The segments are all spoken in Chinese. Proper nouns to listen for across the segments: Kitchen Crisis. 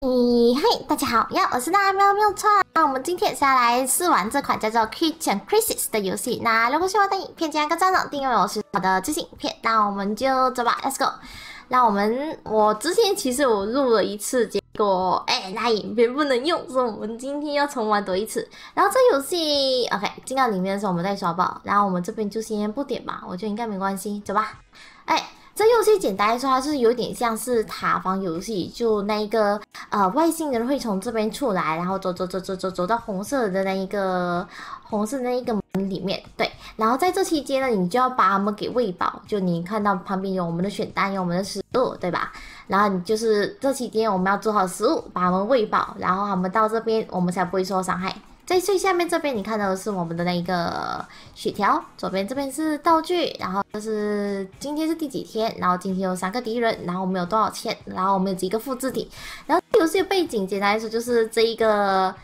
嘿，大家好呀，我是大喵喵串。那我们今天下来试玩这款叫做 Kitchen Crisis 的游戏。那如果喜欢我的影片，加个赞哦，订阅我是我的最新影片。那我们就走吧 ，Let's go。那我之前其实我录了一次，结果那影片不能用，所以我们今天要重玩多一次。然后这游戏 ，OK， 进到里面的时候我们再刷爆。然后我们这边就先不点吧，我觉得应该没关系，走吧。这游戏简单来说，它就是有点像是塔防游戏，就那一个外星人会从这边出来，然后走到红色的那一个门里面，对。然后在这期间呢，你就要把他们给喂饱，就你看到旁边有我们的选单，有我们的食物，对吧？然后你就是这期间我们要做好食物，把他们喂饱，然后他们到这边我们才不会受伤害。在最下面这边，你看到的是我们的那一个血条，左边这边是道具，然后就是今天是第几天，然后今天有3个敌人，然后我们有多少钱，然后我们有几个复制体，然后游戏背景简单来说就是这一个，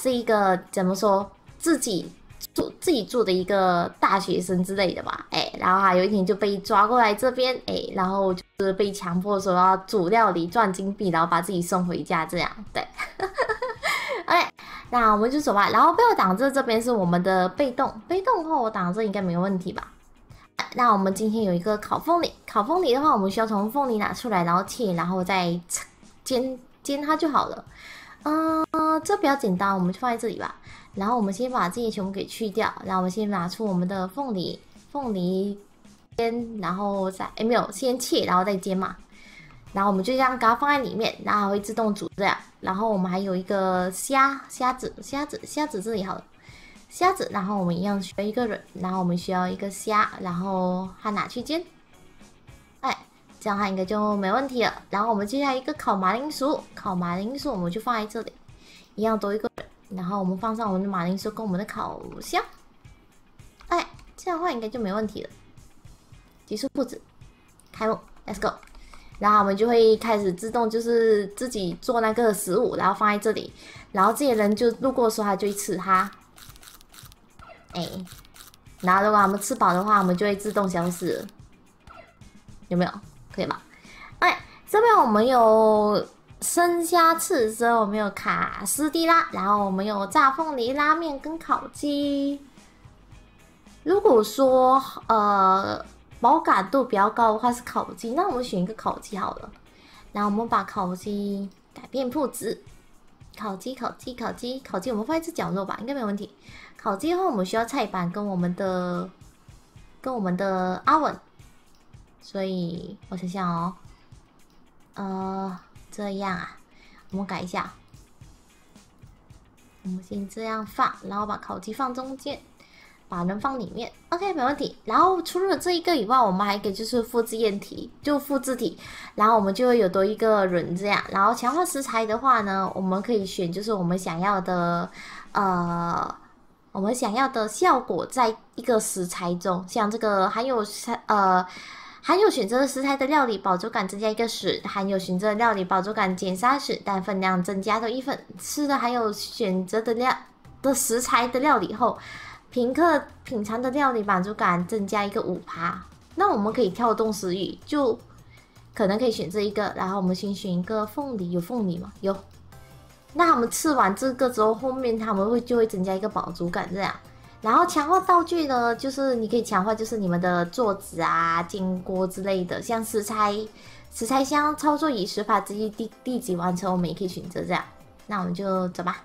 是一个怎么说自己住的一个大学生之类的吧，然后他有一天就被抓过来这边，然后就是被强迫说要煮料理赚金币，然后把自己送回家这样，对。OK， 那我们就走吧。然后被我挡着这边是我们的被动的话我挡着应该没问题吧。那我们今天有一个烤凤梨的话，我们需要从凤梨拿出来，然后切，然后再煎它就好了。这比较简单，我们就放在这里吧。然后我们先把这些全部给去掉，然后我们先拿出我们的凤梨煎，然后再没有先切，然后再煎嘛。然后我们就这样给它放在里面，然后它会自动煮这样。然后我们还有一个虾子这里好了，虾子。然后我们一样需要一个人，然后我们需要一个虾，然后它拿去煎，这样它应该就没问题了。然后我们接下来一个烤马铃薯我们就放在这里，一样多一个人。然后我们放上我们的马铃薯跟我们的烤虾，这样的话应该就没问题了。结束布置，开幕 ，Let's go。然后我们就会开始自动就是自己做那个食物，然后放在这里，然后这些人就路过的时候他就会吃它，然后如果他们吃饱的话，我们就会自动消失了，有没有？可以吧？这边我们有生虾刺身，我们有卡斯蒂拉，然后我们有炸凤梨拉面跟烤鸡。如果说饱感度比较高的话是烤鸡，那我们选一个烤鸡好了。然后我们把烤鸡改变布置，烤鸡，我们放一只角落吧，应该没问题。烤鸡的话，我们需要菜板跟我们的 oven， 所以我想想哦，这样啊，我们改一下，我们先这样放，然后把烤鸡放中间。把人放里面 ，OK， 没问题。然后除了这一个以外，我们还可以就是复制体，然后我们就会有多一个人这样。然后强化食材的话呢，我们可以选就是我们想要的效果在一个食材中，像这个含有选择的食材的料理，饱足感增加1个10；含有选择的料理，饱足感减30，但分量增加到1份。吃的含有选择的食材的料理后。品尝的料理满足感增加1个5%，那我们可以跳动食欲，就可能可以选这一个，然后我们先选一个凤梨，有凤梨吗？有。那他们吃完这个之后，后面他们就会增加1个饱足感这样。然后强化道具呢，就是你可以强化就是你们的桌子啊、煎锅之类的，像食材箱操作以10%之一地级完成，我们也可以选择这样。那我们就走吧。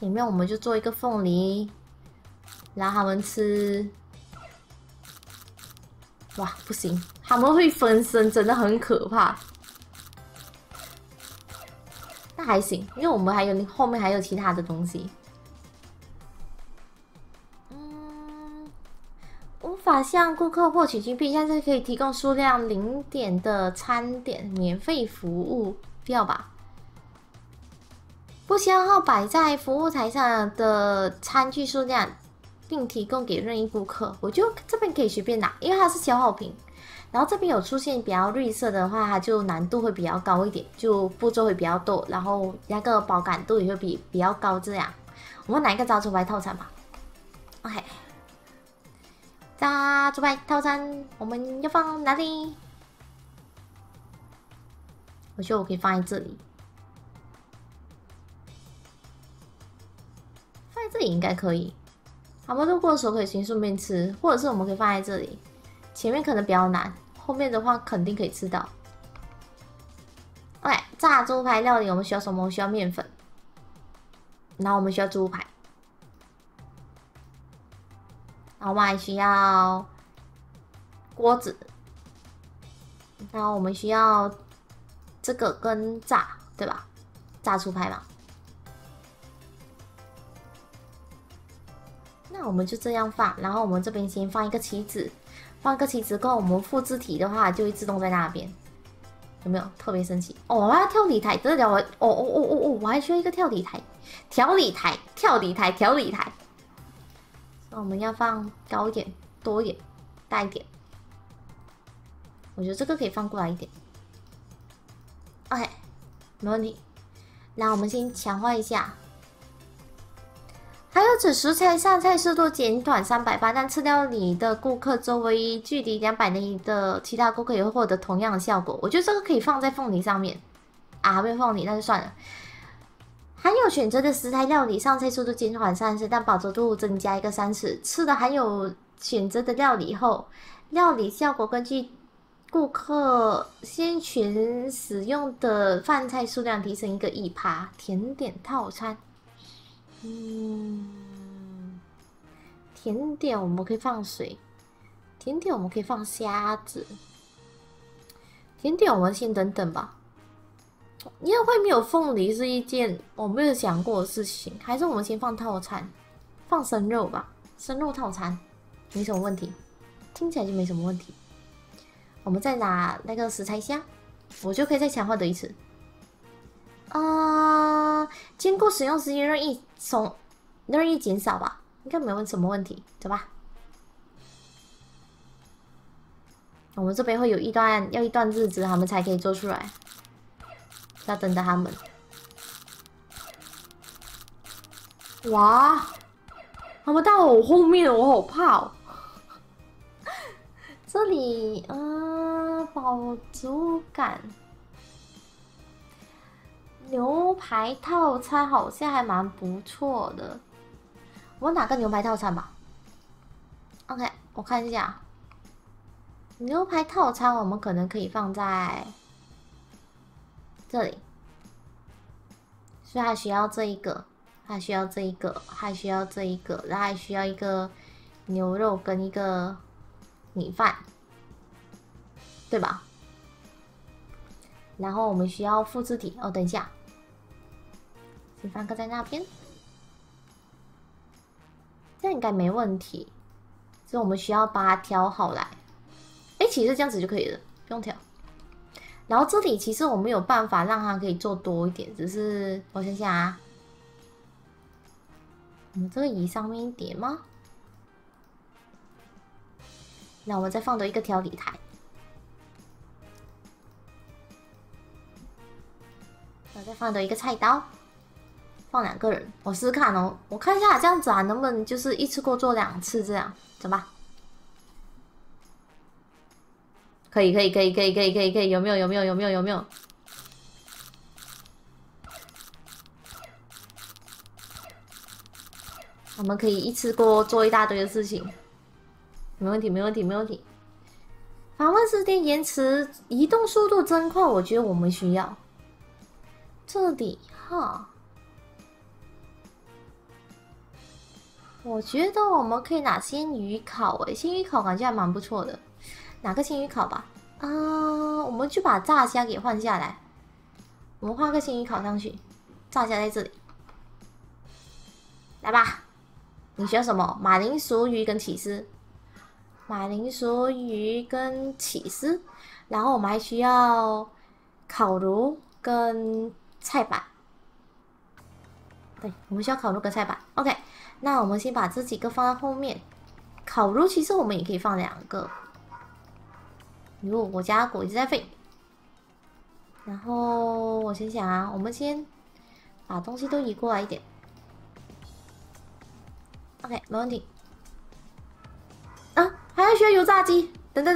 前面我们就做一个凤梨，然后他们吃，哇，不行，他们会分身，真的很可怕。那还行，因为我们还有后面还有其他的东西。无法向顾客获取金币，但是可以提供数量0点的餐点免费服务，不要吧。不消耗摆在服务台上的餐具数量，并提供给任意顾客。我就这边可以随便拿，因为它是消耗品。然后这边有出现比较绿色的话，它就难度会比较高一点，就步骤会比较多，然后那个饱感度也会比较高。这样，我们拿一个炸猪排套餐吧。OK， 炸猪排套餐我们要放哪里？我觉得我可以放在这里，放在这里应该可以。好吧，路过的时候可以先顺便吃，或者是我们可以放在这里。前面可能比较难，后面的话肯定可以吃到。OK， 炸猪排料理我们需要什么？我们需要面粉，然后我们需要猪排，然后我们还需要锅子。 然后我们需要这个跟炸，对吧？炸猪排嘛。那我们就这样放，然后我们这边先放一个棋子，放一个棋子后，我们复制体的话就会自动在那边，有没有特别神奇？哦，我要跳理台，这条我，我还需要一个跳理台，调理台。那我们要放高一点，多一点，大一点。 我觉得这个可以放过来一点 ，OK， 没问题。那我们先强化一下。还有指食材上菜速度减短380，但吃掉你的顾客周围距离200米的其他顾客也会获得同样的效果。我觉得这个可以放在凤梨上面啊，没有凤梨那就算了。含有选择的食材料理上菜速度减缓30，但饱足度增加1个30。吃了含有选择的料理后，料理效果根据 顾客先前使用的饭菜数量提升1%，甜点套餐。甜点我们可以放水，甜点我们可以放虾子，甜点我们先等等吧。因为外面有凤梨是一件我没有想过的事情，还是我们先放套餐，放生肉吧，生肉套餐没什么问题，听起来就没什么问题。 我们再拿那个食材箱，我就可以再强化的一次。经过使用时间任意减少吧，应该没问什么问题，走吧。我们这边会有一段日子，他们才可以做出来，要等着他们。哇，他们到我后面，我好怕哦。 这里，饱足感牛排套餐好像还蛮不错的。我拿个牛排套餐吧。OK， 我看一下，牛排套餐我们可能可以放在这里，所以还需要这一个，还需要这一个，还需要这一个，然后还需要一个牛肉跟一个 米饭，对吧？然后我们需要复制体哦。等一下，先放个在那边，这应该没问题。所以我们需要把它调好来。哎，其实这样子就可以了，不用调。然后这里其实我没有办法让它可以做多一点，只是我想想啊，我们这个移上面一点吗？ 那我们再放到一个调理台，我再放到一个菜刀，放2个人，我试试看哦。我看一下这样子啊，能不能就是一次过做2次这样，走吧。可以，有没有？我们可以一次过做一大堆的事情。 没问题。访问时间延迟，移动速度增快，我觉得我们需要。这里哈，我觉得我们可以拿鲜鱼烤诶，鲜鱼烤感觉还蛮不错的。拿个鲜鱼烤吧？我们就把炸虾给换下来，我们换个鲜鱼烤上去，炸虾在这里，来吧。你需要什么？马铃薯鱼跟起司。 马铃薯鱼跟起司，然后我们还需要烤炉跟菜板。对，我们需要烤炉跟菜板。OK， 那我们先把这几个放在后面。烤炉其实我们也可以放2个。如果我家狗一直在吠。然后我先想啊，我们先把东西都移过来一点。OK， 没问题。 还需要油炸鸡，等等，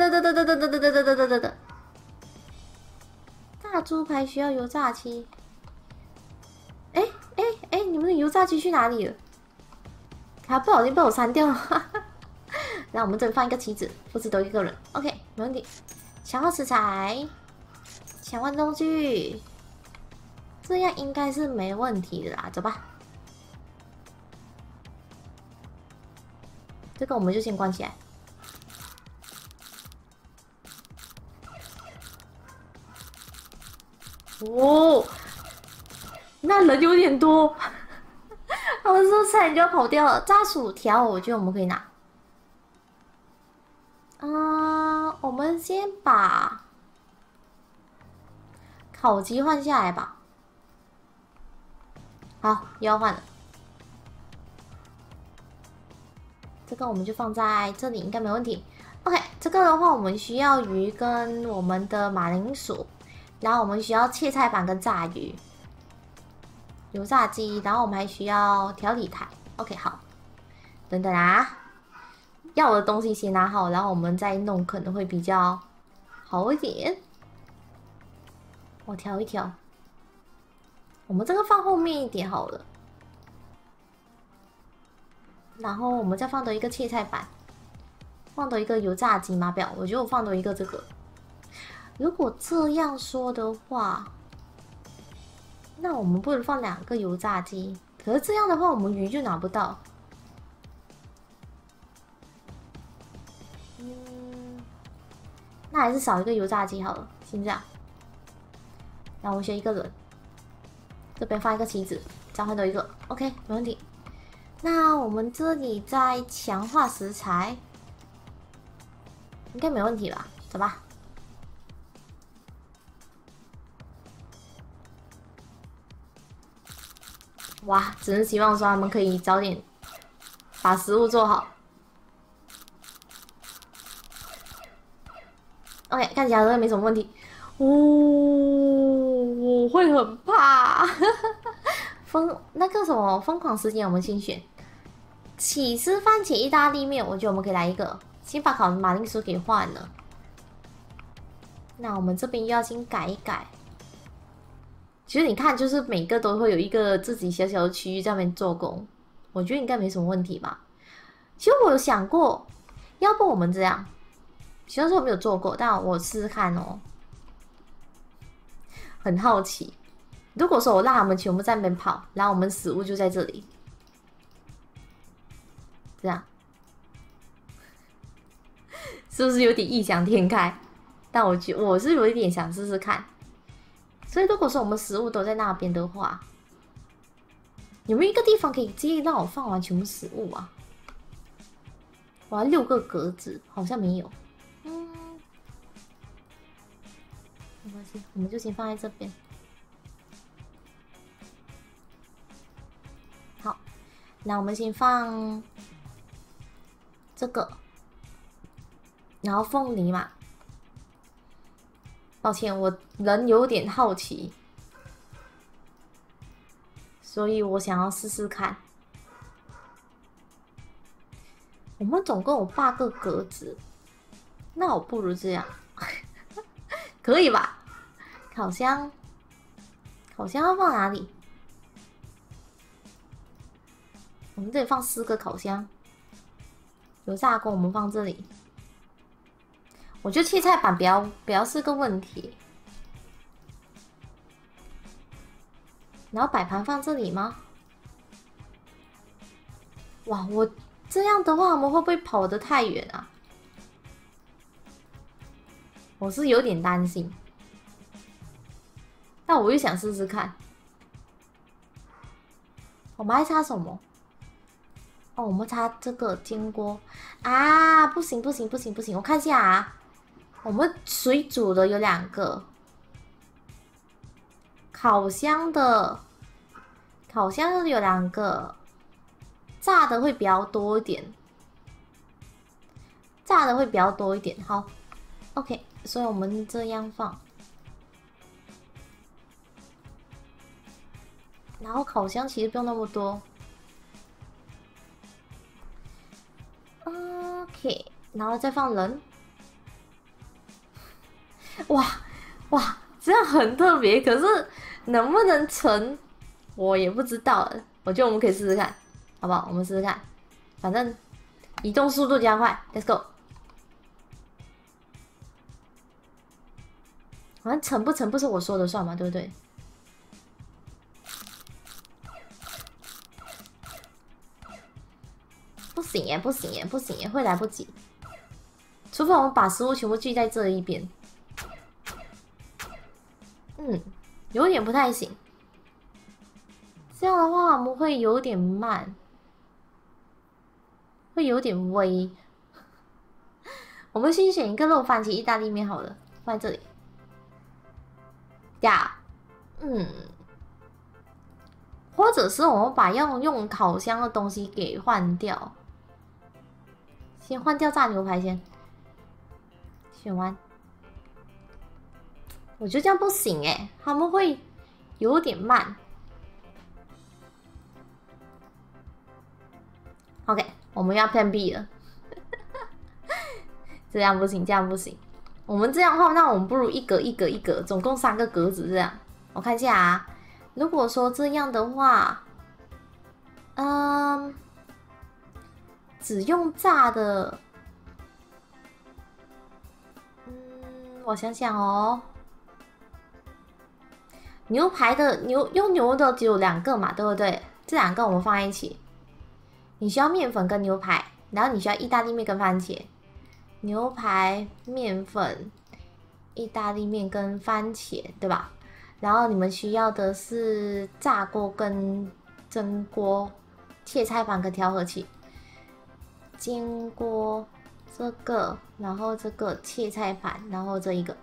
炸猪排需要油炸机。哎，你们的油炸机去哪里了？他不小心被我删掉了。那我们这里放一个棋子，不止多一个人。OK， 没问题。想要食材，想换道具，这样应该是没问题的啦。走吧，这个我们就先关起来。 哦，那人有点多，他们说差点就要跑掉了。炸薯条，我觉得我们可以拿。我们先把烤鸡换下来吧。好，又要换了。这个我们就放在这里，应该没问题。OK， 这个的话，我们需要鱼跟我们的马铃薯。 然后我们需要切菜板跟炸鱼、油炸鸡，然后我们还需要调理台。OK， 好，等等啊，要的东西先拿好，然后我们再弄可能会比较好一点。我调一调，我们这个放后面一点好了，然后我们再放多一个切菜板，放多一个油炸鸡嘛，不要，我觉得我放多一个这个。 如果这样说的话，那我们不能放两个油炸鸡。可是这样的话，我们鱼就拿不到。那还是少一个油炸鸡好了，先这样。然后我选一个人，这边放一个棋子，再换到一个 ，OK， 没问题。那我们这里再强化食材，应该没问题吧？走吧。 哇，只是希望说他们可以早点把食物做好。OK， 看起来好像没什么问题。哦，我会很怕。那个什么疯狂时间，我们先选起司番茄意大利面，我觉得我们可以来一个。先把烤马铃薯给换了。那我们这边又要先改一改。 其实你看，就是每个都会有一个自己小小的区域在那边做工，我觉得应该没什么问题吧。其实我有想过，要不我们这样，虽然说我没有做过，但我试试看哦。很好奇，如果说我让他们全部在那边跑，然后我们食物就在这里，这样是不是有点异想天开？但我是有一点想试试看。 所以，如果说我们食物都在那边的话，有没有一个地方可以直接让我放完全部食物啊？我要6个格子，好像没有。没关系，我们就先放在这边。好，那我们先放这个，然后凤梨嘛。 抱歉，我人有点好奇，所以我想要试试看。我们总共有8个格子，那我不如这样，可以吧？烤箱，烤箱要放哪里？我们这里放4个烤箱，油炸锅我们放这里。 我觉得切菜板不要是个问题，然后摆盘放这里吗？哇，我这样的话，我们会不会跑得太远啊？我是有点担心，但我又想试试看。我们还差什么？哦，我们差这个煎锅啊！不行不行不行不行，我看一下啊。 我们水煮的有2个，烤箱的有2个，炸的会比较多一点，炸的会比较多一点。好 ，OK， 所以我们这样放，然后烤箱其实不用那么多。OK， 然后再放人。 哇哇，这像很特别，可是能不能存我也不知道。我觉得我们可以试试看，好不好？我们试试看，反正移动速度加快 ，Let's go。反正成不成不是我说的算嘛，对不对？ 不行耶，不行耶，不行耶，会来不及。除非我们把食物全部聚在这一边，嗯，有点不太行。这样的话，我们会有点慢，会有点微。我们先选一个肉番茄意大利面好了，放在这里。呀，嗯。 或者是我们把要用烤箱的东西给换掉，先换掉炸牛排先。选完，我觉得这样不行哎、欸，他们会有点慢。OK， 我们要 Plan B 了，这样不行，这样不行。我们这样的话，那我们不如一格一格一格，总共3个格子这样。我看一下啊。 如果说这样的话，只用炸的，我想想哦，牛排的牛的只有2个嘛，对不对？这2个我们放在一起，你需要面粉跟牛排，然后你需要意大利面跟番茄，牛排、面粉、意大利面跟番茄，对吧？ 然后你们需要的是炸锅跟蒸锅、切菜板跟调和器、煎锅这个，然后这个切菜板，然后这一个，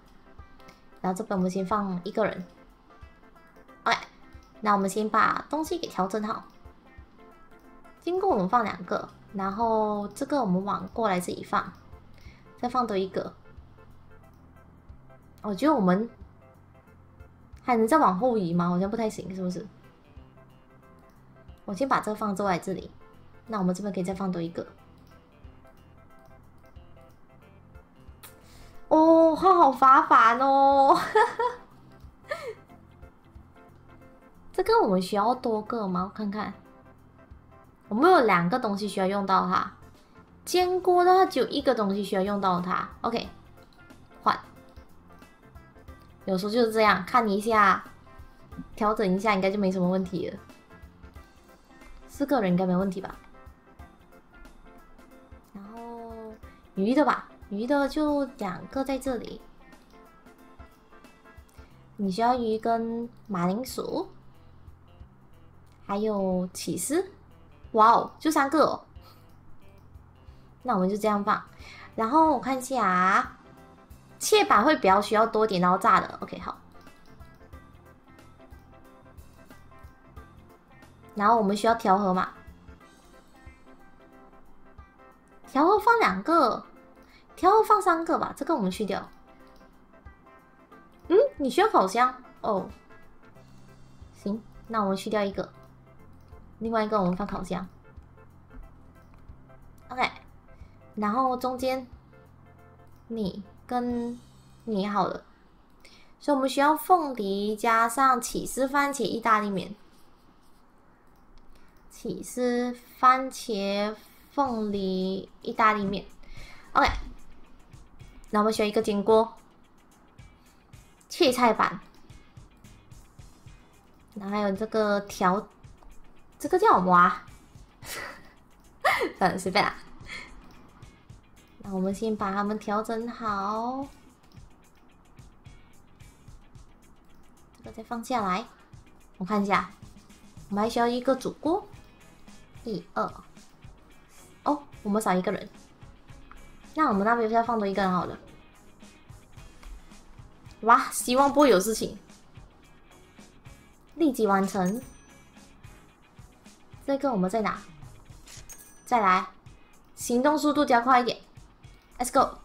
然后这边我们先放1个人。哎，那我们先把东西给调整好。煎锅我们放2个，然后这个我们往过来这里放，再放多1个。我觉得我们。 还能再往后移吗？好像不太行，是不是？我先把这个放在这里，那我们这边可以再放多1个。哦，好麻烦哦！这个我们需要多个吗？我看看，我们有2个东西需要用到它。煎锅的话只有1个东西需要用到它。OK， 换。 有时候就是这样，看一下，调整一下，应该就没什么问题了。4个人应该没问题吧？然后鱼的吧，鱼的就2个在这里。你需要鱼跟马铃薯，还有起司。哇哦，就3个哦。那我们就这样放，然后我看一下啊。 切板会比较需要多点，然后炸的。OK， 好。然后我们需要调和嘛？调和放2个，调和放3个吧。这个我们去掉。嗯，你需要烤箱哦。行，那我们去掉1个，另外一个我们放烤箱。OK， 然后中间你。 跟你好了，所以我们需要凤梨加上起司番茄意大利面，起司番茄凤梨意大利面 ，OK。那我们需要1个煎锅，切菜板，然后还有这个调，这个叫什么啊？算了，随便啦。 那我们先把它们调整好，这个再放下来。我看一下，我们还需要1个煮锅，1、2。哦，我们少1个人，那我们那边再放多1个人好了。哇，希望不会有事情。立即完成。这个我们再拿，再来，行动速度加快一点。 Let's go。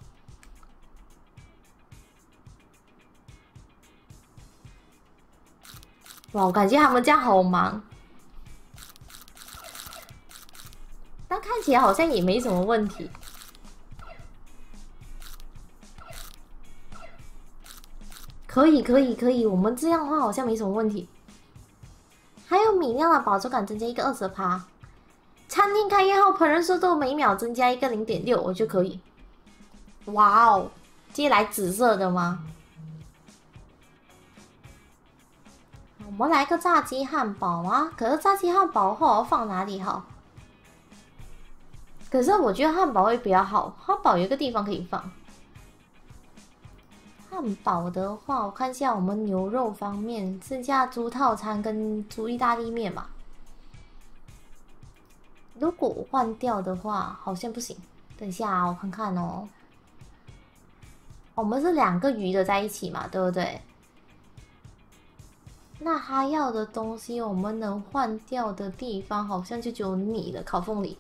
哇，我感觉他们家好忙，但看起来好像也没什么问题。可以，我们这样的话好像没什么问题。还有米酿的饱足感增加一个20%，餐厅开业后烹饪速度每秒增加一个 0.6， 我就可以。哇哦，接来紫色的吗？我们来个炸鸡汉堡吗？可是炸鸡汉堡后放哪里好？ 可是我觉得汉堡会比较好，汉堡有一个地方可以放。汉堡的话，我看一下我们牛肉方面，剩下猪套餐跟猪意大利面嘛。如果我换掉的话，好像不行。等一下、啊、我看看哦。我们是两个鱼的在一起嘛，对不对？那他要的东西，我们能换掉的地方好像就只有你的烤凤梨。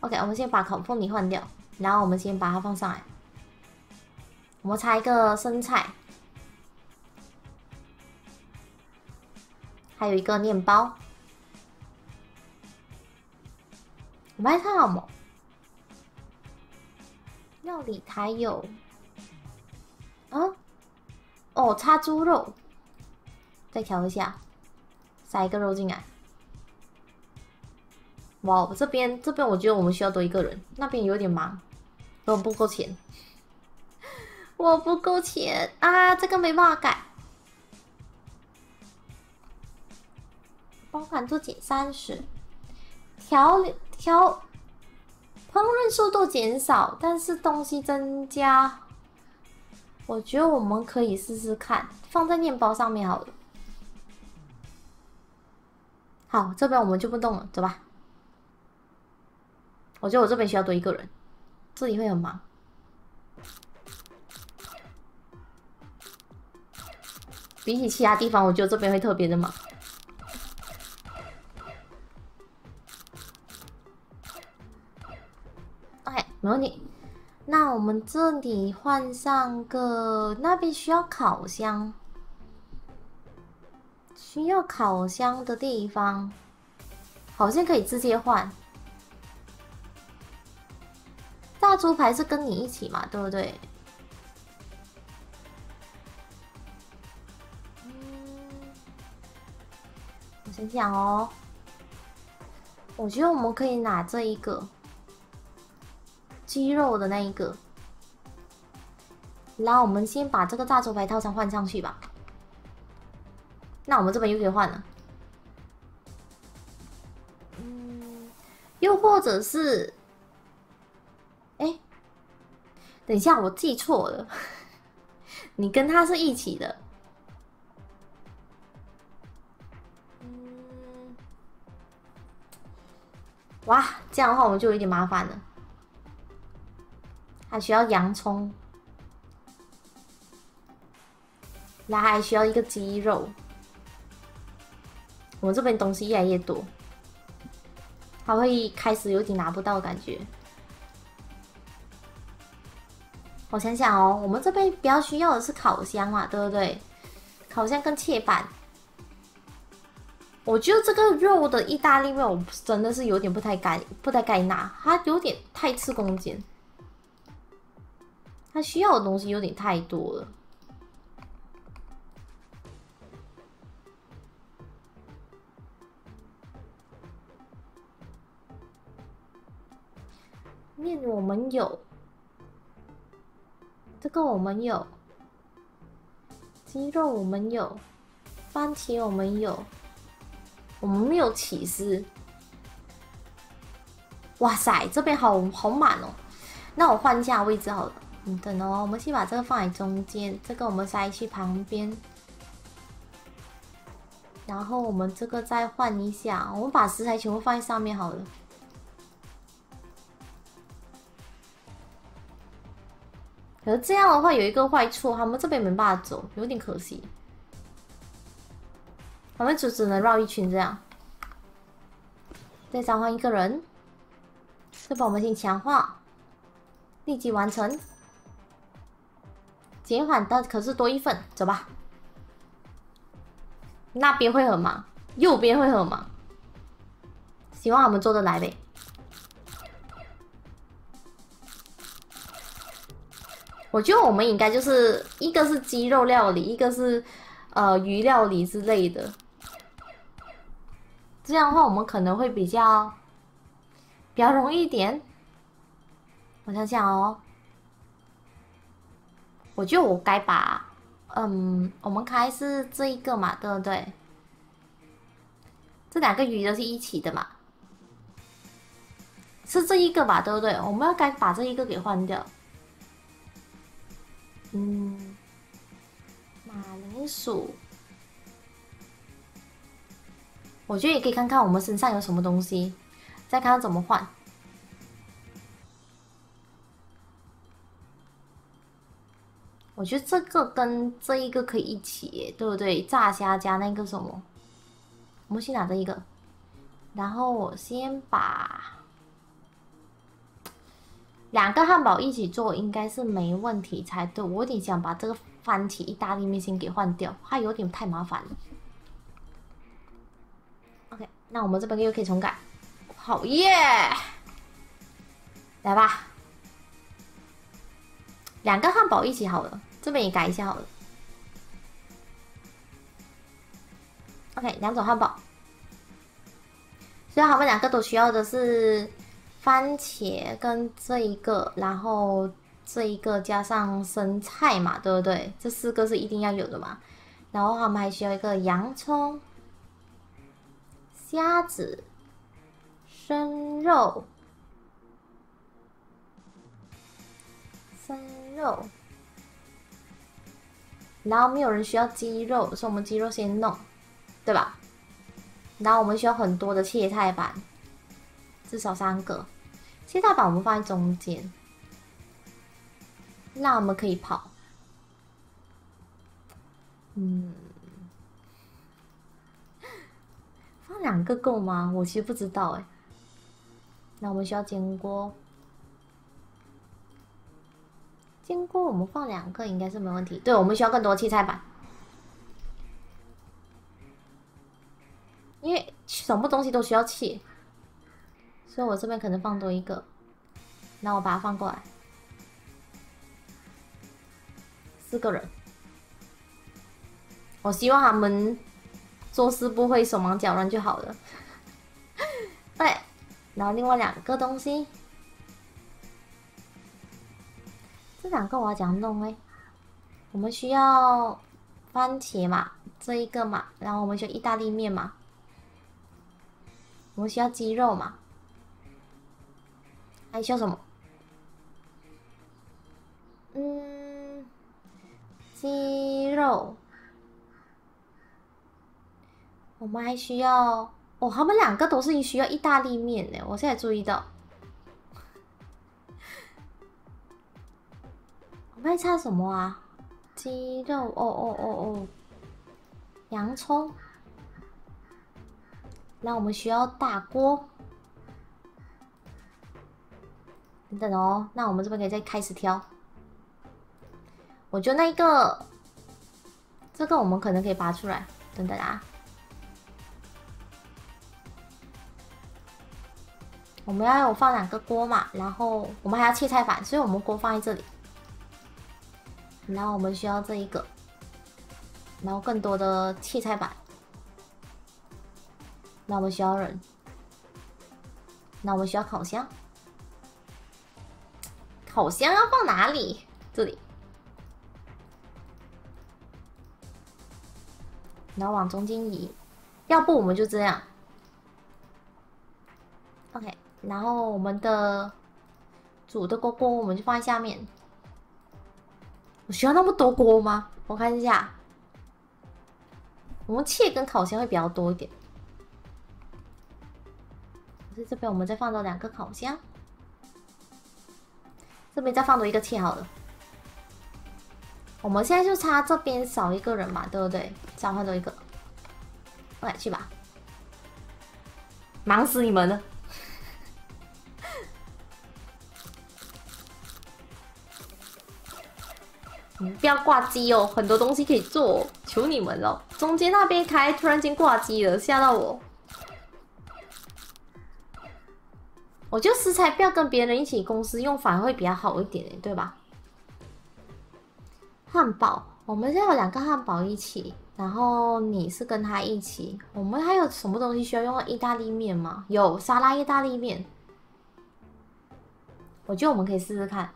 OK， 我们先把烤凤梨换掉，然后我们先把它放上来。我们插一个生菜，还有一个面包。我们还差什么？料理台有，啊，哦，插猪肉，再调一下，塞一个肉进来。 哇，这边我觉得我们需要多一个人，那边有点忙，我不够钱，我不够钱啊，这个没办法改。包含做减30，调烹饪速度减少，但是东西增加，我觉得我们可以试试看，放在面包上面好了。好，这边我们就不动了，走吧。 我觉得我这边需要多一个人，这里会很忙。比起其他地方，我觉得这边会特别的忙。OK， 没问题。那我们这里换上个，那边需要烤箱，需要烤箱的地方，好像可以直接换。 大猪排是跟你一起嘛，对不对？我先讲哦，我觉得我们可以拿这一个鸡肉的那一个，然后我们先把这个大猪排套餐换上去吧。那我们这边又可以换了，又或者是。 哎，等一下，我记错了，你跟他是一起的。哇，这样的话我们就有点麻烦了，还需要洋葱，然后还需要一个鸡肉。我们这边东西越来越多，他会开始有点拿不到的感觉。 我想想哦，我们这边比较需要的是烤箱嘛，对不对？烤箱跟切板。我觉得这个肉的意大利面，我真的是有点不太该拿，它有点太吃空间，它需要的东西有点太多了。面我们有。 这个我们有，鸡肉我们有，番茄我们有，我们没有起司。哇塞，这边好满哦！那我换一下位置好了。嗯，等哦，我们先把这个放在中间，这个我们塞去旁边，然后我们这个再换一下，我们把食材全部放在上面好了。 可是这样的话有一个坏处，他们这边没办法走，有点可惜。他们只能绕一圈这样。再召唤一个人，这把我们先强化，立即完成。减缓但可是多一份，走吧。那边会很忙，右边会很忙，希望他们做得来呗。我觉得我们应该就是一个是鸡肉料理，一个是鱼料理之类的。这样的话，我们可能会比较容易一点。我想想哦，我觉得我该把我们开是这一个嘛，对不对？这两个鱼都是一起的嘛。 是这一个吧，对不对？我们要该把这一个给换掉。嗯，马铃薯，我觉得也可以看看我们身上有什么东西，再看看怎么换。我觉得这个跟这一个可以一起，对不对？炸虾加那个什么，我们先拿这一个，然后我先把。 两个汉堡一起做应该是没问题才对，我有点想把这个番茄意大利面先给换掉，它有点太麻烦了。OK， 那我们这边又可以重改，好耶！来吧，两个汉堡一起好了，这边也改一下好了。OK， 两种汉堡，所以他们两个都需要的是。 番茄跟这一个，然后这一个加上生菜嘛，对不对？这四个是一定要有的嘛。然后他们还需要一个洋葱、虾子、生肉。然后没有人需要鸡肉，所以我们鸡肉先弄，对吧？然后我们需要很多的切菜板，至少3个。 切菜板我们放在中间，那我们可以跑。嗯，放2个够吗？我其实不知道哎。那我们需要煎锅，煎锅我们放2个应该是没问题。对，我们需要更多切菜板，因为什么东西都需要切。 所以我这边可能放多一个，那我把它放过来，4个人。我希望他们做事不会手忙脚乱就好了。对，然后另外2个东西，这2个我要怎样弄哎？我们需要番茄嘛，这一个嘛，然后我们需要意大利面嘛，我们需要鸡肉嘛。 还需要什么？嗯，鸡肉。我们还需要哦，他们2个都是需要意大利面的，我现在注意到。我们还差什么啊？鸡肉，哦，洋葱。那我们需要大锅。 等等哦，那我们这边可以再开始挑。我觉得那一个，这个我们可能可以拔出来。等等啊，我们要有放2个锅嘛，然后我们还要切菜板，所以我们锅放在这里。然后我们需要这一个，然后更多的切菜板。那我们需要人，那我们需要烤箱。 烤箱要放哪里？这里，然后往中间移，要不我们就这样。OK， 然后我们的煮的锅锅我们就放在下面。我需要那么多锅吗？我看一下，我们切跟烤箱会比较多一点。可是这边我们再放到2个烤箱。 这边再放多一个切好了，我们现在就差这边少一个人嘛，对不对？少换多一个，来去吧，忙死你们了！你们不要挂机哦，很多东西可以做哦，求你们了！中间那边开，突然间挂机了，吓到我。我觉得食材不要跟别人一起公司用，反而会比较好一点，对吧？汉堡，我们现在有两个汉堡一起，然后你是跟他一起。我们还有什么东西需要用到意大利面吗？有沙拉意大利面，我觉得我们可以试试看。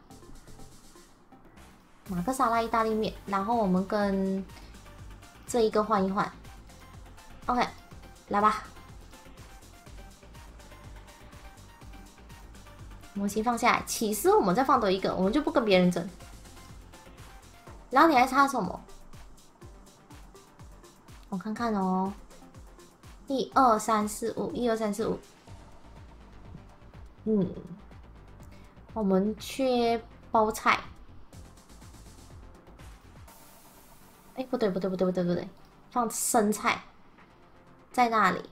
马克沙拉意大利面，然后我们跟这一个换一换 ，OK， 来吧，模型放下来，起司我们再放多一个，我们就不跟别人争。然后你还差什么？我看看哦，1、2、3、4、5，1、2、3、4、5，嗯，我们缺包菜。 哎，不对，放生菜在那里。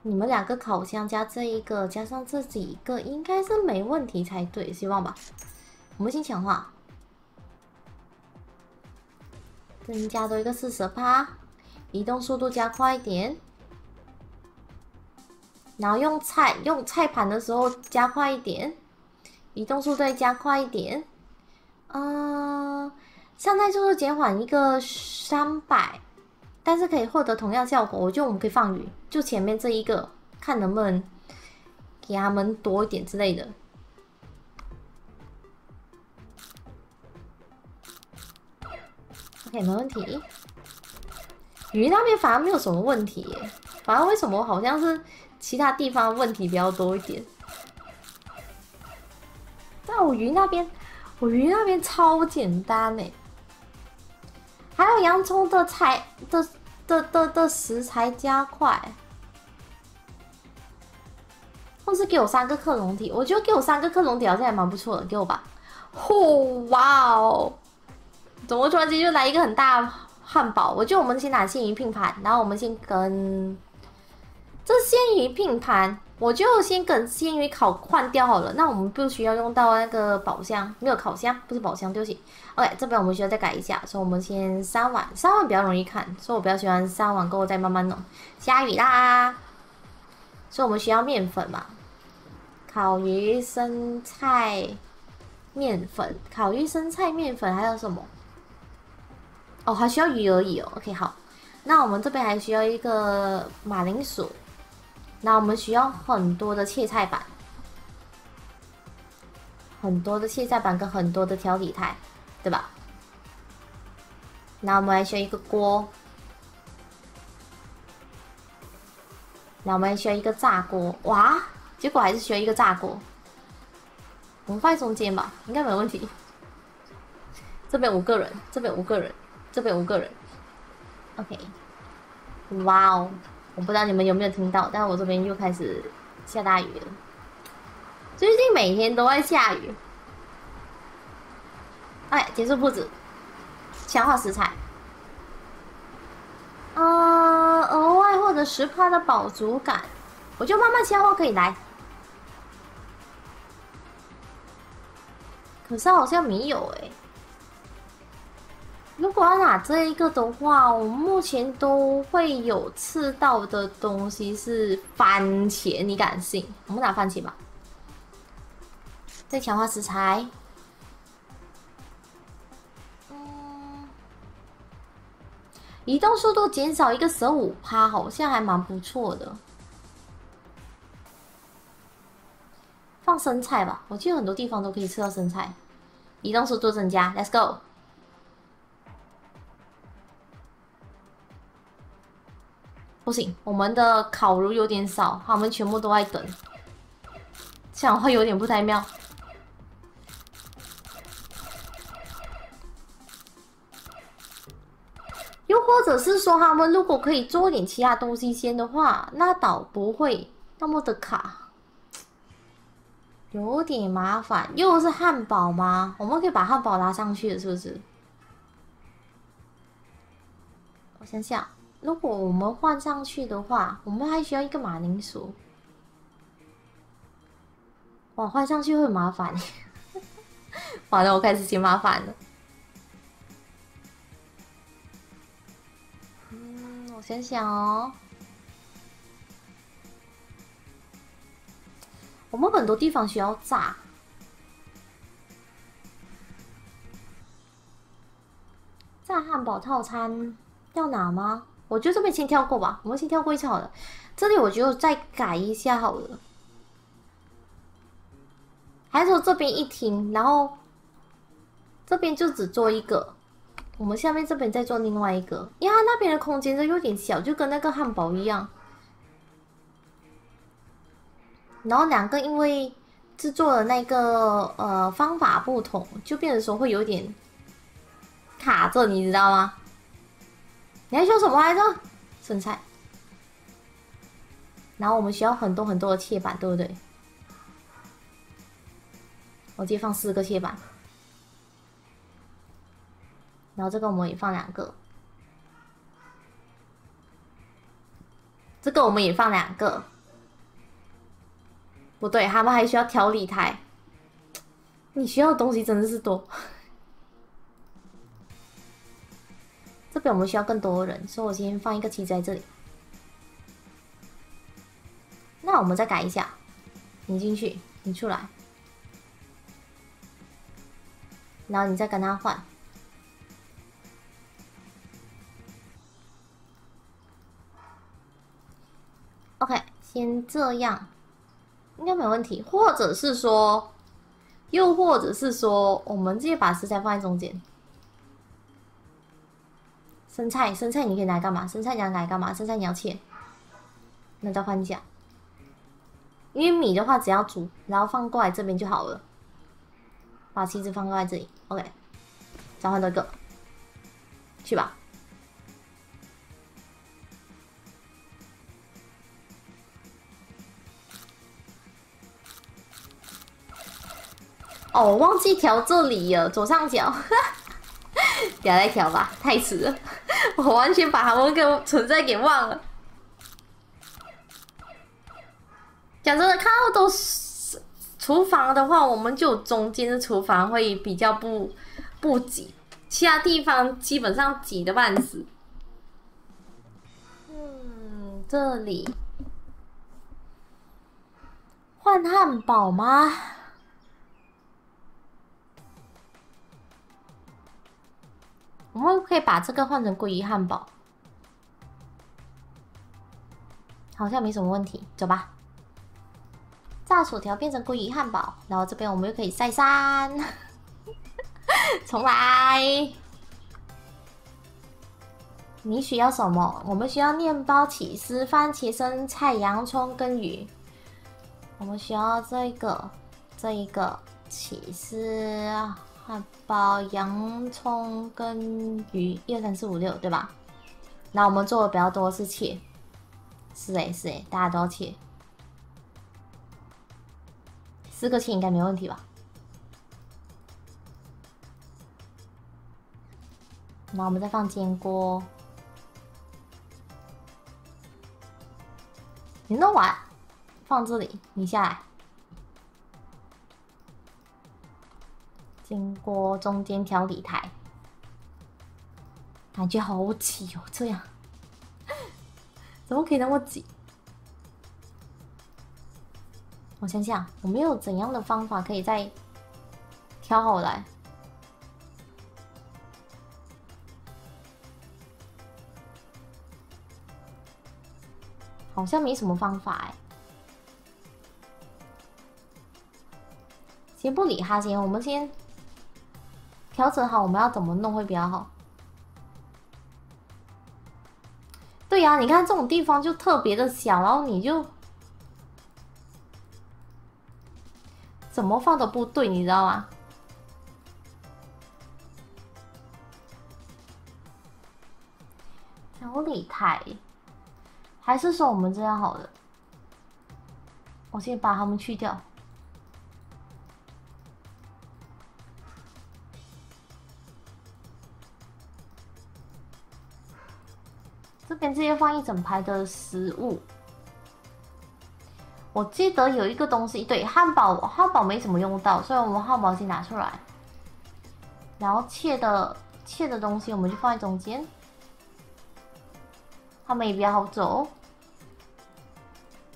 你们两个烤箱加这一个，加上这几个，应该是没问题才对，希望吧。我们先强化，增加多一个40%，移动速度加快一点。然后用菜盘的时候加快一点，移动速度加快一点。上菜速度减缓一个300，但是可以获得同样效果。我觉得我们可以放鱼，就前面这一个，看能不能给他们多一点之类的。OK， 没问题。鱼那边反而没有什么问题耶，反而为什么好像是其他地方问题比较多一点？但我鱼那边超简单哎。 还有洋葱的食材加快，或是给我3个克隆体，我觉得给我3个克隆体好像也蛮不错的，给我吧。哦，哇哦！怎么突然间就来一个很大的汉堡？我觉得我们先拿鲜鱼拼盘，然后我们先跟这鲜鱼拼盘，我就先跟鲜鱼烤换掉好了。那我们不需要用到那个宝箱，没有烤箱，不是宝箱，对不起。 OK， 这边我们需要再改一下，所以我们先3碗比较容易看，所以我比较喜欢3碗过后再慢慢弄。下雨啦，所以我们需要面粉嘛，烤鱼、生菜、面粉，烤鱼、生菜、面粉还有什么？哦，还需要鱼而已哦。OK， 好，那我们这边还需要一个马铃薯，那我们需要很多的切菜板，很多的切菜板跟很多的调理台。 对吧？那我们还需要一个锅，那我们还需要一个炸锅。哇，结果还是需要一个炸锅。我们放在中间吧，应该没问题。这边5个人，这边5个人，这边5个人。OK， 哇哦！我不知道你们有没有听到，但是我这边又开始下大雨了。最近每天都在下雨。 哎，结束布置，强化食材。额外获得10%的饱足感，我就慢慢消化可以来。可是好像没有哎、欸。如果要拿这一个的话，我目前都会有吃到的东西是番茄，你敢信？我们拿番茄吧。再强化食材。 移动速度减少一个15%，好像还蛮不错的。放生菜吧，我记得很多地方都可以吃到生菜。移动速度增加 ，Let's go。不行，我们的烤炉有点少，他们全部都在等，这样会有点不太妙。 又或者是说，他们如果可以做点其他东西先的话，那倒不会那么的卡，有点麻烦。又是汉堡吗？我们可以把汉堡拉上去了，是不是？我想想，如果我们换上去的话，我们还需要一个马铃薯。哇，换上去会麻烦。完了，我开始嫌麻烦了。 我想想哦，我们很多地方需要炸，炸汉堡套餐要拿吗？我觉得这边先跳过吧，我们先跳过一次好了。这里我觉得再改一下好了。还是说这边一停，然后这边就只做一个，我们下面这边再做另外一个，因为它那边的空间就有点小，就跟那个汉堡一样。然后两个因为制作的那个方法不同，就变成说会有点。 卡着，你知道吗？你还说什么来着？剩菜。然后我们需要很多很多的切板，对不对？我直接放4个切板，然后这个我们也放2个，这个我们也放2个。不对，他们还需要调理台。你需要的东西真的是多。 这边我们需要更多人，所以我先放一个棋在这里。那我们再改一下，你进去，你出来，然后你再跟他换。OK， 先这样，应该没问题。或者是说，又或者是说，我们直接把食材放在中间。 生菜，生菜你可以拿来干嘛？生菜你要拿来干嘛？生菜你要切，那再换一下。因为米的话只要煮，然后放过来这边就好了。把棋子放过来这里 ，OK。再换多一个，去吧。哦，我忘记调这里了，左上角。等下再调吧，太迟了，我完全把他们的存在给忘了。讲真的，看到都是厨房的话，我们就中间的厨房会比较不挤，其他地方基本上挤得半死。嗯，这里换汉堡吗？ 我们可以把这个换成鲑鱼汉堡，好像没什么问题。走吧，炸薯条变成鲑鱼汉堡，然后这边我们又可以晒衫，重来。你需要什么？我们需要面包、起司、番茄、生菜、洋葱跟鱼。我们需要这一个起司。 汉堡、洋葱跟鱼，1、2、3、4、5、6，对吧？那我们做的比较多是切，是哎，大家都要切，4个切应该没问题吧？那我们再放煎锅，你弄完放这里，你下来。 煎锅中间调理台，感觉好挤哦！这样怎么可以那么挤？我想想，我没有怎样的方法可以再调好来。好像没什么方法哎。 先不理他先，我们先。 调整好我们要怎么弄会比较好？对呀、啊，你看这种地方就特别的小，然后你就怎么放都不对，你知道吗？调理台，还是说我们这样好了？我先把它们去掉。 这边直接放一整排的食物。我记得有一个东西，对，汉堡没怎么用到，所以我们汉堡先拿出来。然后切的东西我们就放在中间，它们也比较好走。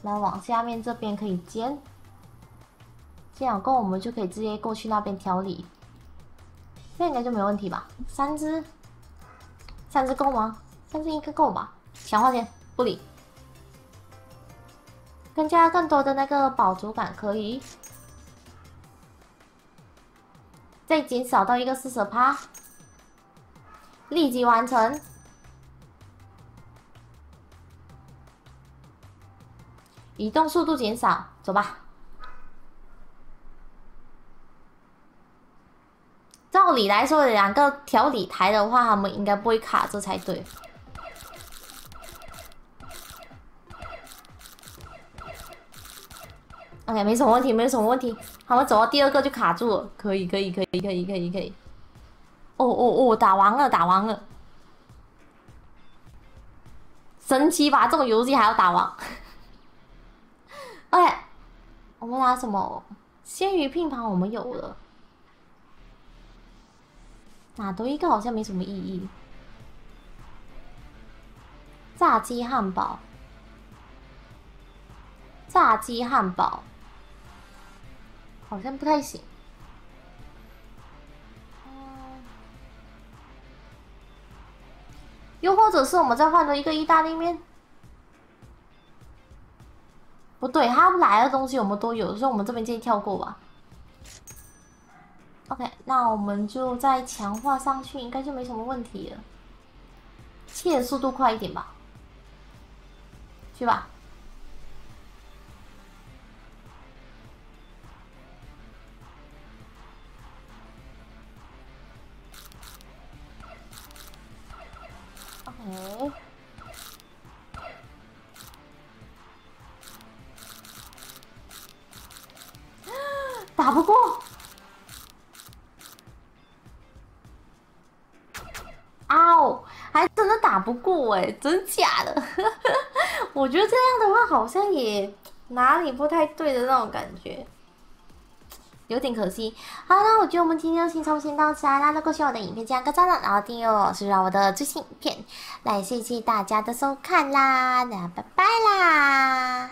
然后往下面这边可以煎，煎好后我们就可以直接过去那边调理，这应该就没问题吧？3只。3只够吗？3只应该够吧。想花钱不理，增加更多的那个饱足感可以。再减少到一个40%，立即完成。移动速度减少，走吧。照理来说，2个调理台的话，他们应该不会卡住才对。OK， 没什么问题，没什么问题。他们走到第2个就卡住了，可以，可以，可以，可以，可以，可以。哦哦哦，打完了，打完了。神奇吧，这种游戏还要打完。OK， 我们拿什么？鲜鱼拼盘我们有了，哪多一个好像没什么意义。炸鸡汉堡，炸鸡汉堡。 好像不太行。又或者是我们再换了一个意大利面。不对，他来的东西我们都有，所以我们这边建议跳过吧。OK， 那我们就再强化上去，应该就没什么问题了。切的速度快一点吧，去吧。 哦，打不过啊！哦，还真的打不过哎，真假的？我觉得这样的话好像也哪里不太对的那种感觉。 有点可惜。好了，那我觉得我们今天就先到此啦。那如果喜欢我的影片，记得按个赞，然后订阅我，收到我的最新影片。来，谢谢大家的收看啦，那拜拜啦。